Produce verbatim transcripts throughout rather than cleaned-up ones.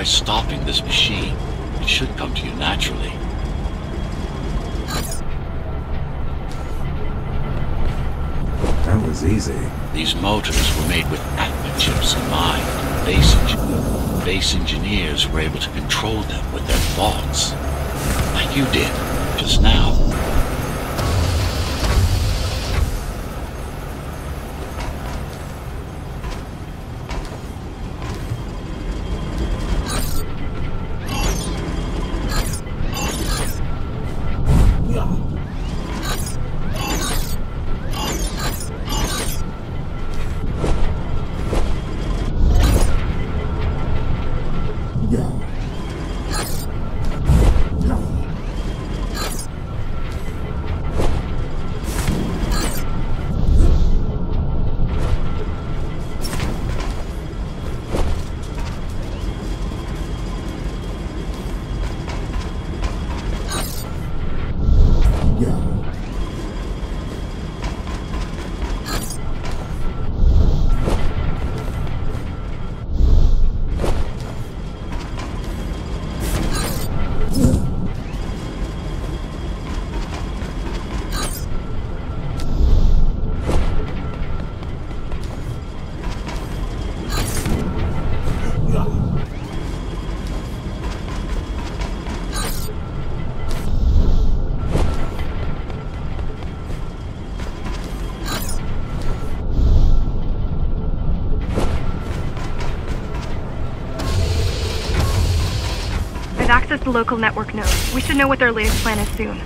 By stopping this machine, it should come to you naturally. That was easy. These motors were made with Atma chips in mind. Base, enge base engineers were able to control them with their thoughts, like you did just now. Access the local network node. We should know what their latest plan is soon.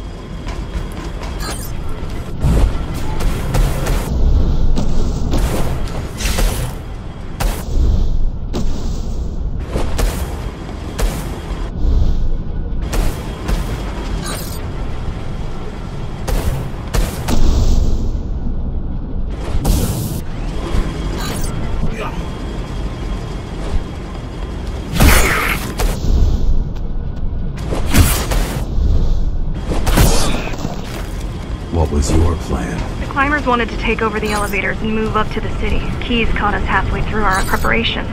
Climbers wanted to take over the elevators and move up to the city. Keys caught us halfway through our preparations.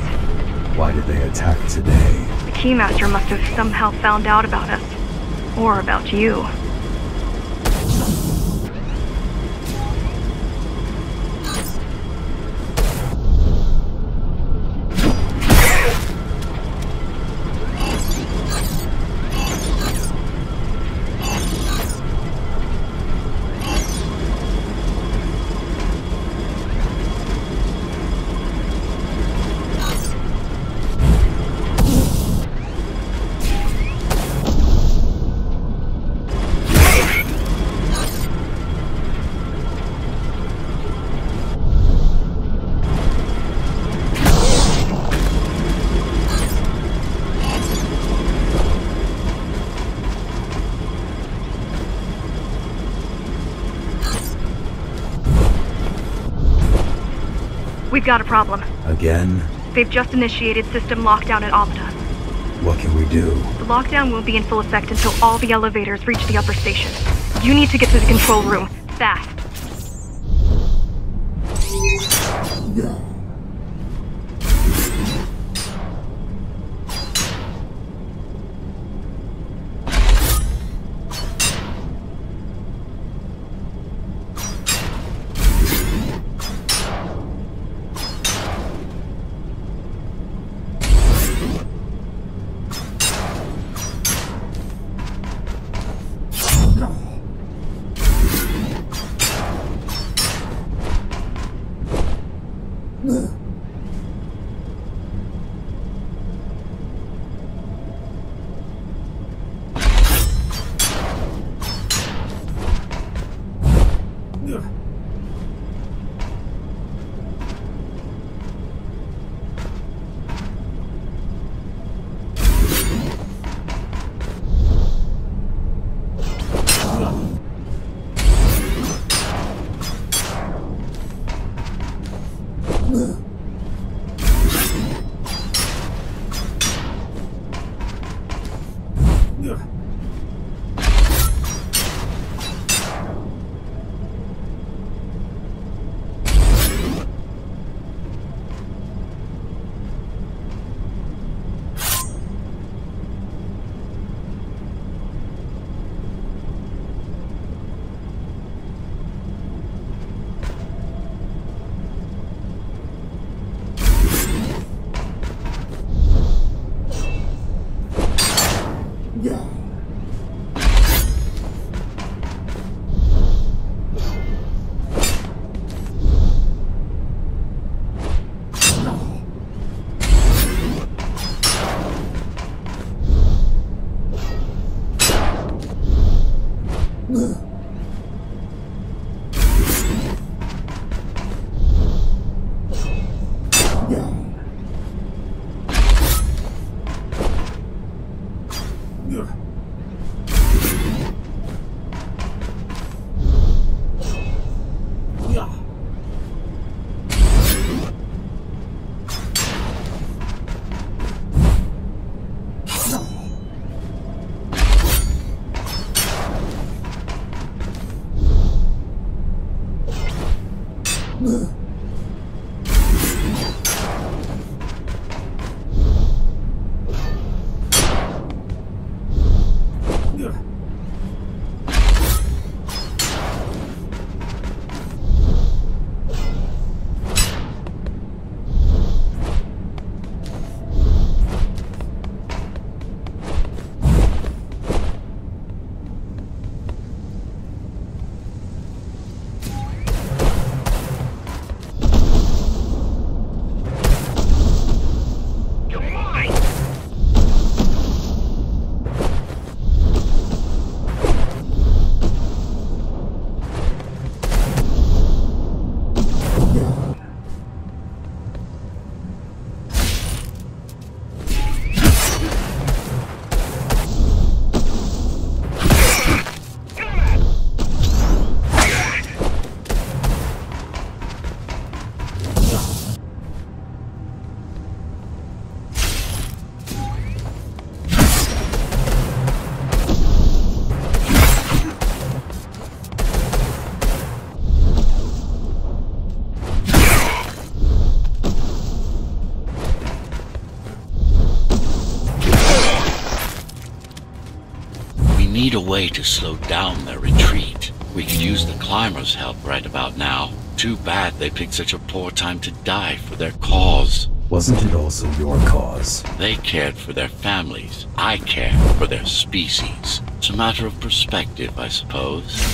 Why did they attack today? The Keymaster must have somehow found out about us. Or about you. We've got a problem. Again? They've just initiated system lockdown at Amida. What can we do? The lockdown won't be in full effect until all the elevators reach the upper station. You need to get to the control room, fast. Need a way to slow down their retreat. We could use the climbers' help right about now. Too bad they picked such a poor time to die for their cause. Wasn't it also your cause? They cared for their families. I care for their species. It's a matter of perspective, I suppose.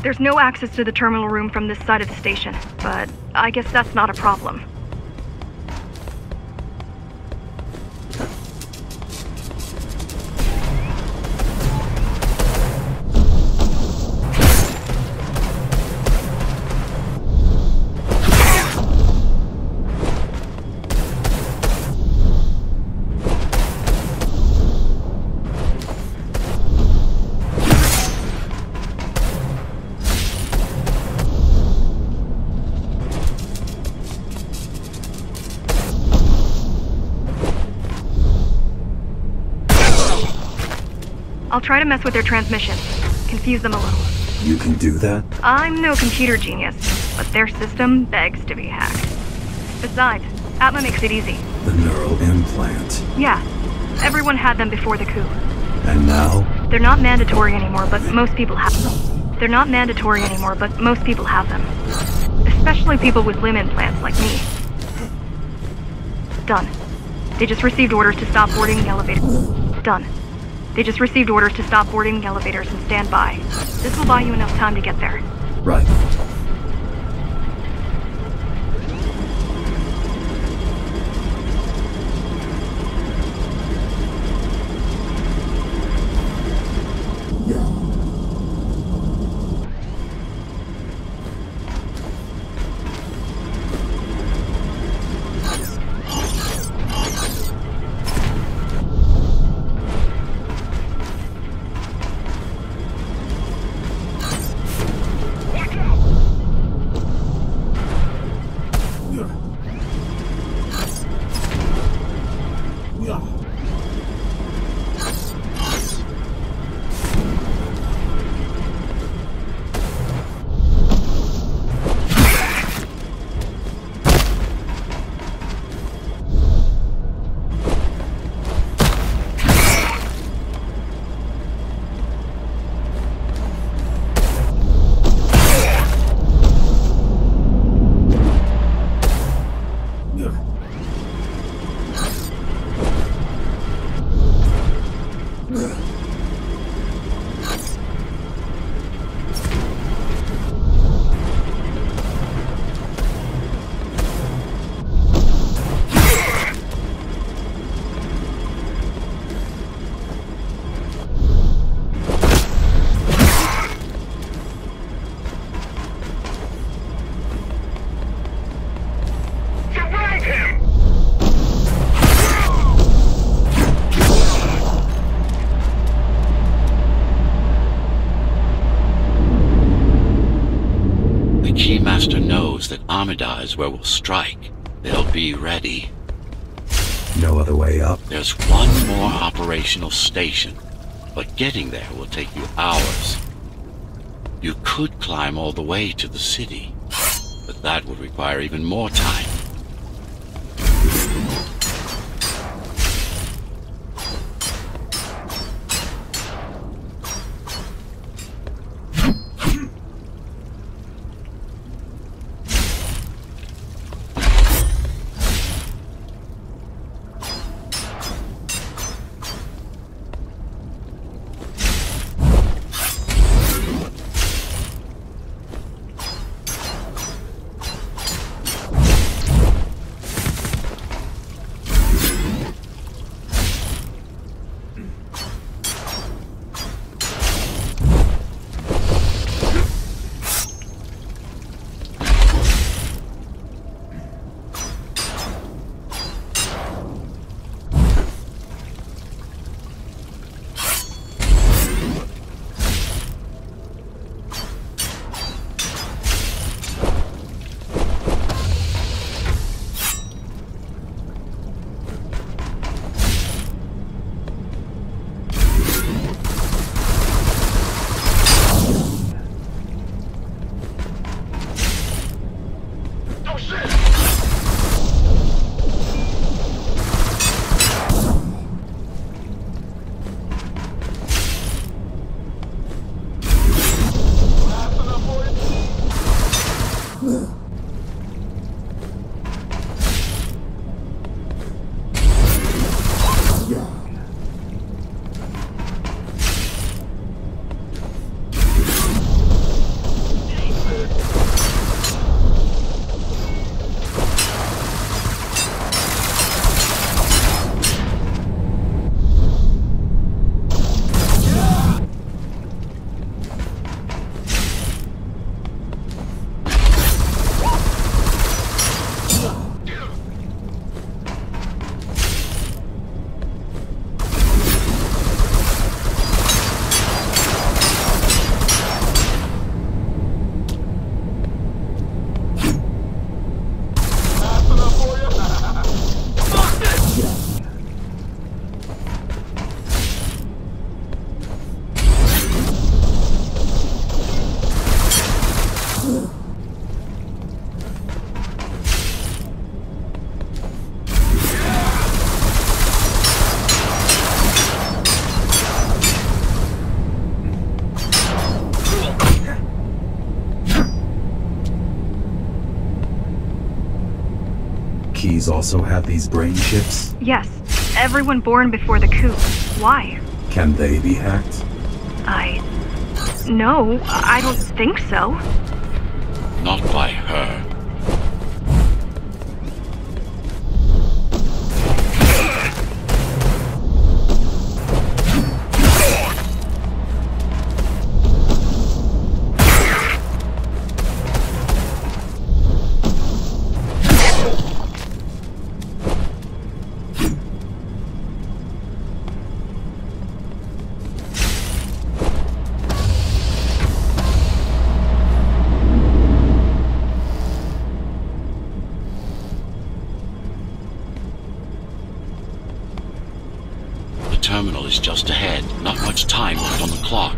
There's no access to the terminal room from this side of the station, but I guess that's not a problem. I'll try to mess with their transmission. Confuse them a little. You can do that? I'm no computer genius, but their system begs to be hacked. Besides, Atma makes it easy. The neural implant. Yeah. Everyone had them before the coup. And now? They're not mandatory anymore, but most people have them. They're not mandatory anymore, but most people have them. Especially people with limb implants like me. Done. They just received orders to stop boarding the elevator. Done. They just received orders to stop boarding the elevators and stand by. This will buy you enough time to get there. Right. Back up! Keymaster knows that Amida is where we'll strike, they'll be ready. No other way up? There's one more operational station, but getting there will take you hours. You could climb all the way to the city, but that would require even more time. Also have these brain chips? Yes. Everyone born before the coup. Why? Can they be hacked? I... No, I don't think so. Not by her. Just ahead, not much time left on the clock.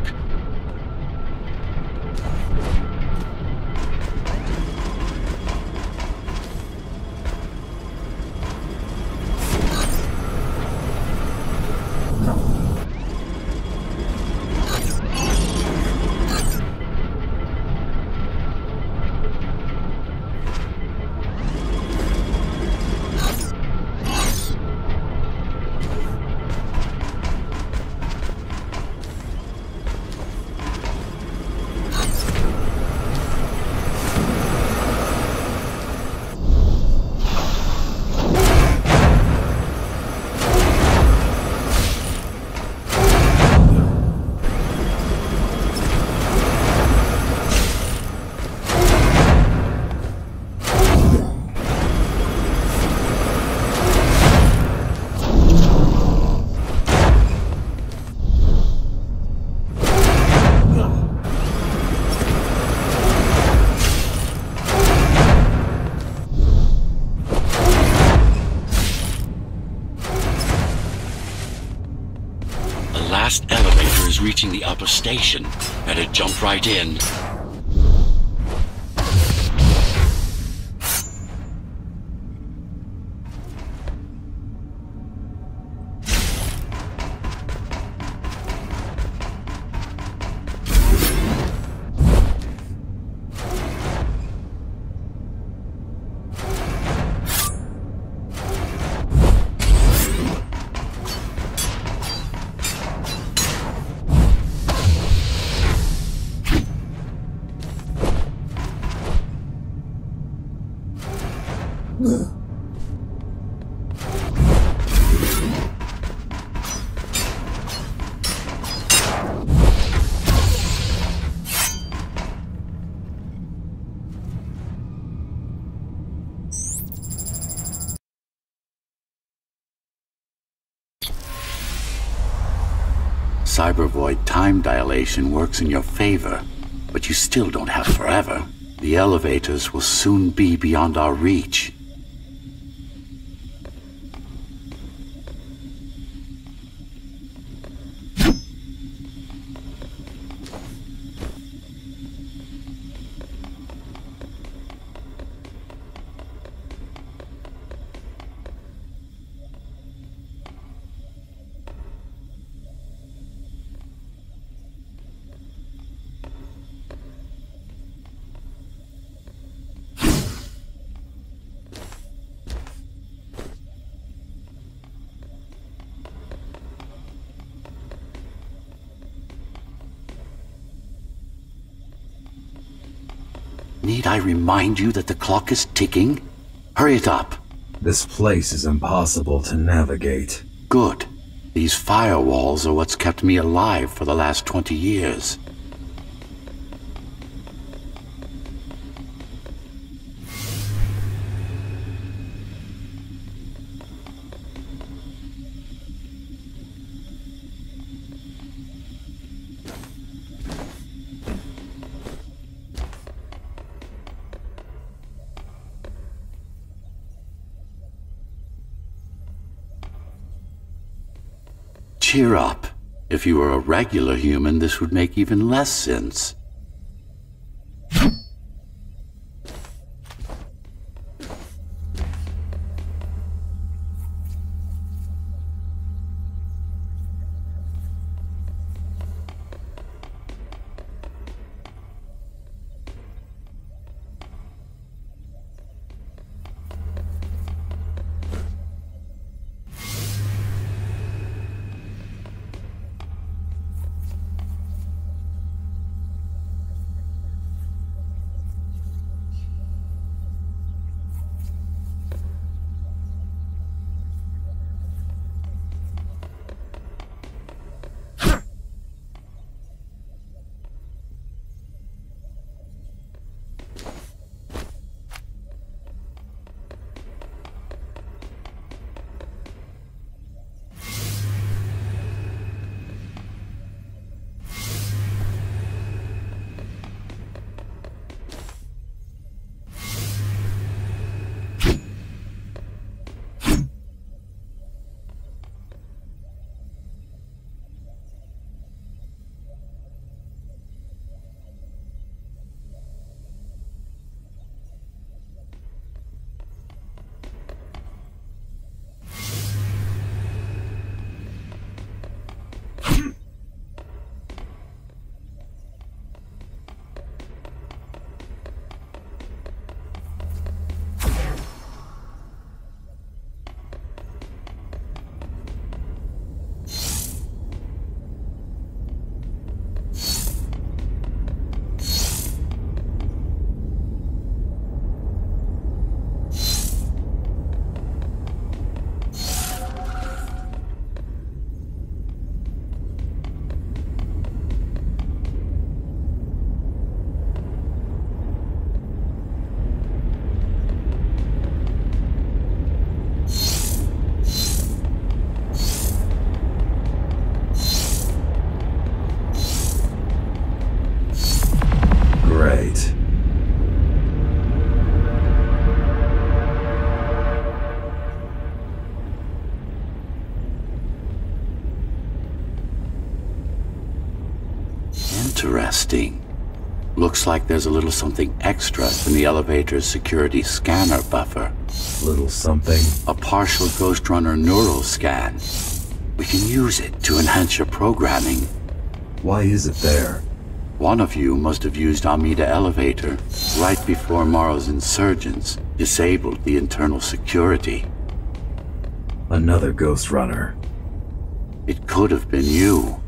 After his reaching the upper station, and it jumped right in. Cybervoid time dilation works in your favor, but you still don't have forever. The elevators will soon be beyond our reach. Need I remind you that the clock is ticking? Hurry it up. This place is impossible to navigate. Good. These firewalls are what's kept me alive for the last twenty years. Cheer up. If you were a regular human, this would make even less sense. Interesting. Looks like there's a little something extra in the elevator's security scanner buffer. Little something? A partial Ghostrunner neural scan. We can use it to enhance your programming. Why is it there? One of you must have used Amida elevator right before Morrow's insurgents disabled the internal security. Another Ghostrunner. It could have been you.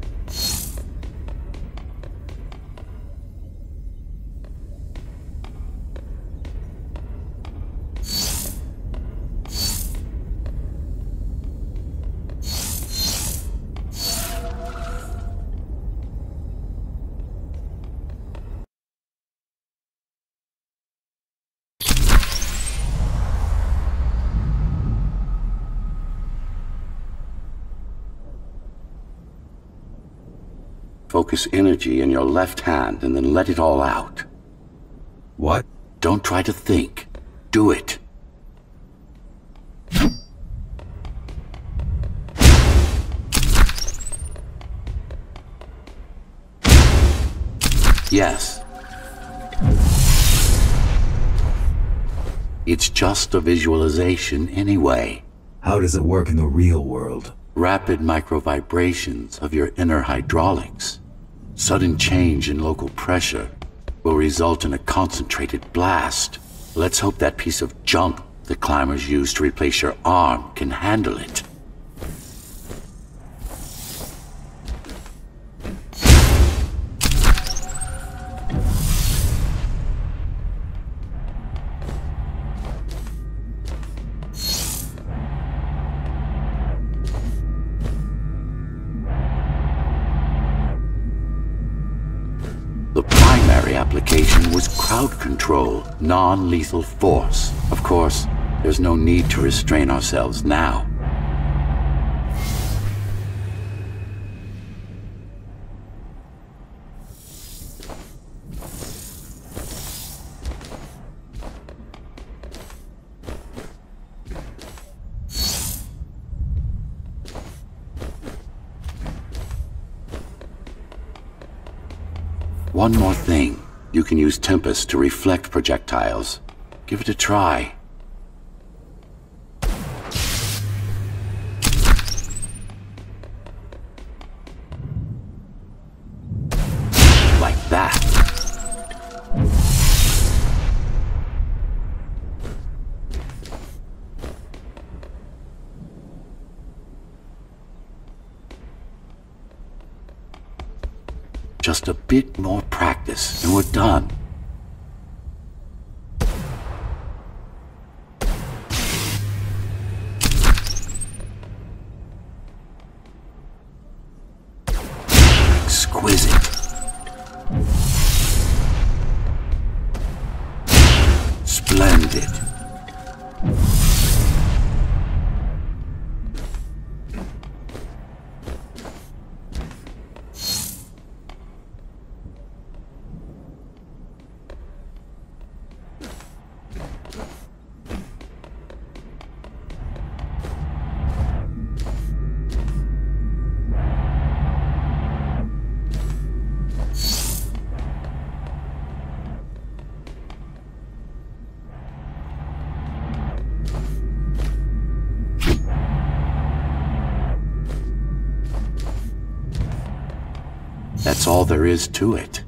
Focus energy in your left hand and then let it all out. What? Don't try to think. Do it. Yes. It's just a visualization anyway. How does it work in the real world? Rapid microvibrations of your inner hydraulics. Sudden change in local pressure will result in a concentrated blast. Let's hope that piece of junk the climbers used to replace your arm can handle it. Crowd control, non-lethal force. Of course, there's no need to restrain ourselves now. One more thing. You can use Tempest to reflect projectiles. Give it a try. Like that. Just a bit more practice and we're done. Exquisite. Splendid. That's all there is to it.